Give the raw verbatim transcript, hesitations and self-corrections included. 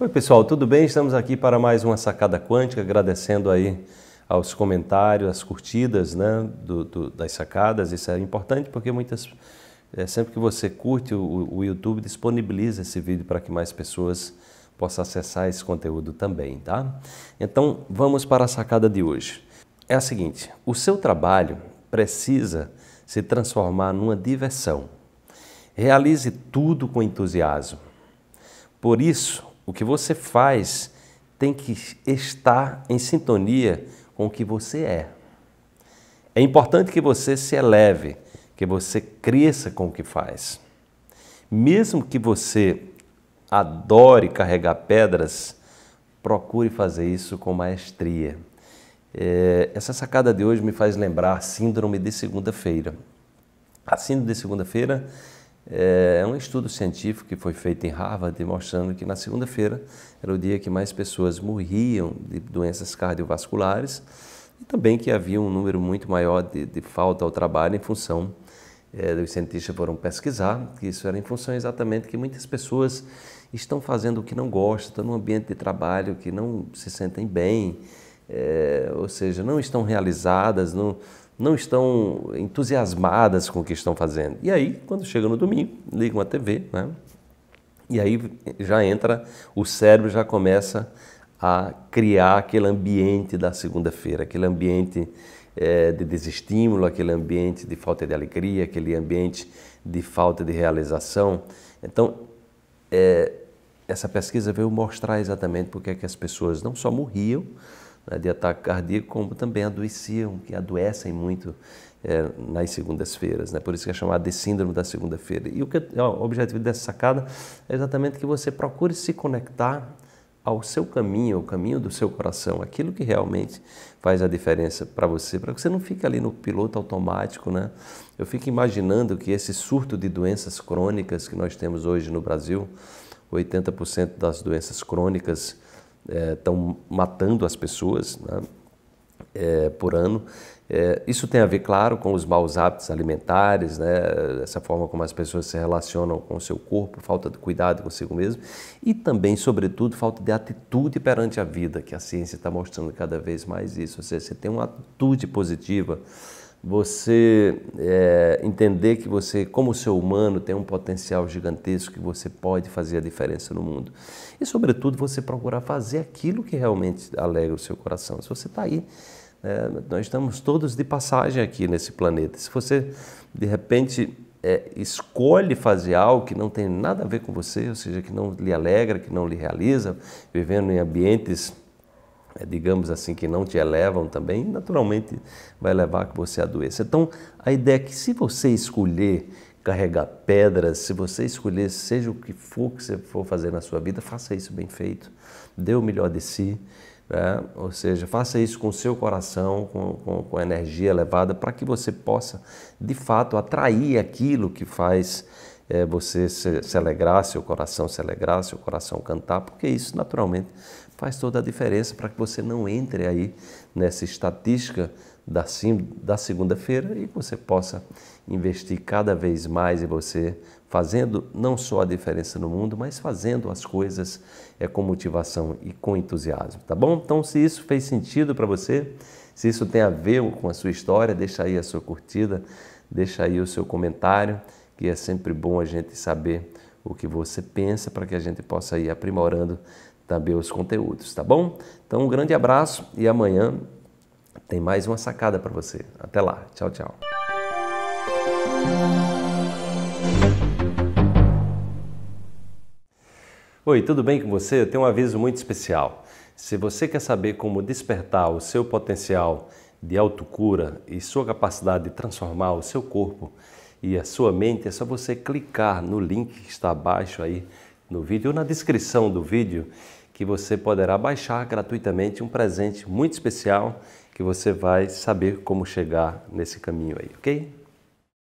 Oi pessoal, tudo bem? Estamos aqui para mais uma Sacada Quântica, agradecendo aí aos comentários, às curtidas, né, do, do, das sacadas. Isso é importante porque muitas, é, sempre que você curte, o, o YouTube disponibiliza esse vídeo para que mais pessoas possam acessar esse conteúdo também, tá? Então vamos para a sacada de hoje. É a seguinte, o seu trabalho precisa se transformar numa diversão. Realize tudo com entusiasmo. Por isso, o que você faz tem que estar em sintonia com o que você é. É importante que você se eleve, que você cresça com o que faz. Mesmo que você adore carregar pedras, procure fazer isso com maestria. É, essa sacada de hoje me faz lembrar a síndrome de segunda-feira. A síndrome de segunda-feira é um estudo científico que foi feito em Harvard, mostrando que na segunda-feira era o dia que mais pessoas morriam de doenças cardiovasculares e também que havia um número muito maior de, de falta ao trabalho em função, é, os cientistas foram pesquisar, que isso era em função exatamente que muitas pessoas estão fazendo o que não gostam, estão num ambiente de trabalho que não se sentem bem, é, ou seja, não estão realizadas, não... não estão entusiasmadas com o que estão fazendo. E aí, quando chega no domingo, ligam a T V, né? E aí já entra, o cérebro já começa a criar aquele ambiente da segunda-feira, aquele ambiente é, de desestímulo, aquele ambiente de falta de alegria, aquele ambiente de falta de realização. Então, é, essa pesquisa veio mostrar exatamente porque é que as pessoas não só morriam de ataque cardíaco, como também adoeciam, que adoecem muito é, nas segundas-feiras, né? Por isso que é chamado de síndrome da segunda-feira. E o, que, ó, o objetivo dessa sacada é exatamente que você procure se conectar ao seu caminho, ao caminho do seu coração, aquilo que realmente faz a diferença para você, para que você não fique ali no piloto automático, né? Eu fico imaginando que esse surto de doenças crônicas que nós temos hoje no Brasil, oitenta por cento das doenças crônicas estão é, matando as pessoas, né, é, por ano. É, isso tem a ver, claro, com os maus hábitos alimentares, né, essa forma como as pessoas se relacionam com o seu corpo, falta de cuidado consigo mesmo e também, sobretudo, falta de atitude perante a vida, que a ciência está mostrando cada vez mais isso. Ou seja, você tem uma atitude positiva, você é, entender que você, como ser humano, tem um potencial gigantesco, que você pode fazer a diferença no mundo. E, sobretudo, você procurar fazer aquilo que realmente alegra o seu coração. Se você está aí, é, nós estamos todos de passagem aqui nesse planeta. Se você, de repente, é, escolhe fazer algo que não tem nada a ver com você, ou seja, que não lhe alegra, que não lhe realiza, vivendo em ambientes, É, digamos assim, que não te elevam também, naturalmente vai levar a que você adoeça. Então, a ideia é que se você escolher carregar pedras, se você escolher, seja o que for que você for fazer na sua vida, faça isso bem feito, dê o melhor de si, né? Ou seja, faça isso com o seu coração, com, com, com a energia elevada, para que você possa, de fato, atrair aquilo que faz É você se, se alegrar, seu coração se alegrar, seu coração cantar, porque isso naturalmente faz toda a diferença para que você não entre aí nessa estatística da, da segunda-feira e que você possa investir cada vez mais em você, fazendo não só a diferença no mundo, mas fazendo as coisas é, com motivação e com entusiasmo, tá bom? Então, se isso fez sentido para você, se isso tem a ver com a sua história, deixa aí a sua curtida, deixa aí o seu comentário, que é sempre bom a gente saber o que você pensa para que a gente possa ir aprimorando também os conteúdos, tá bom? Então, um grande abraço e amanhã tem mais uma sacada para você. Até lá. Tchau, tchau. Oi, tudo bem com você? Eu tenho um aviso muito especial. Se você quer saber como despertar o seu potencial de autocura e sua capacidade de transformar o seu corpo e a sua mente, é só você clicar no link que está abaixo aí no vídeo ou na descrição do vídeo, que você poderá baixar gratuitamente um presente muito especial que você vai saber como chegar nesse caminho aí, ok?